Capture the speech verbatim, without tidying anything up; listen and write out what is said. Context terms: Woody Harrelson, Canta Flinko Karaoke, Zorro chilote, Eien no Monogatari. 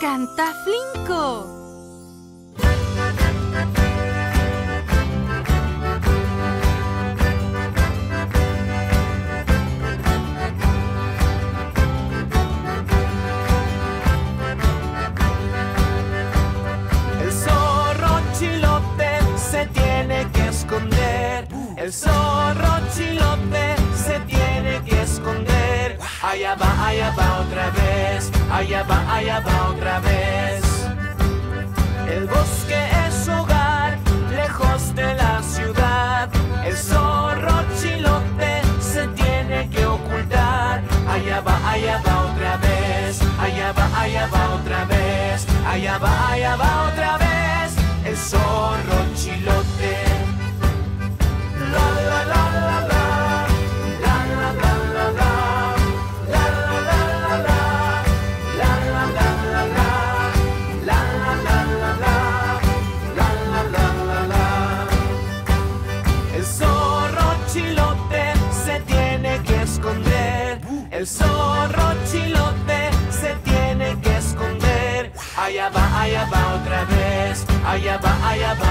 ¡Canta Flinko! El zorro chilote se tiene que esconder. El zorro chilote se tiene que esconder. Allá va, allá va otra vez. Allá va, allá va otra vez. El bosque es hogar, lejos de la ciudad. El zorro chilote se tiene que ocultar. Allá va, allá va otra vez. Allá va, allá va otra vez. Allá va, allá va otra vez. El zorro chilote. La, la, la, la, la. El zorro chilote se tiene que esconder. Allá va, allá va otra vez. Allá va, allá va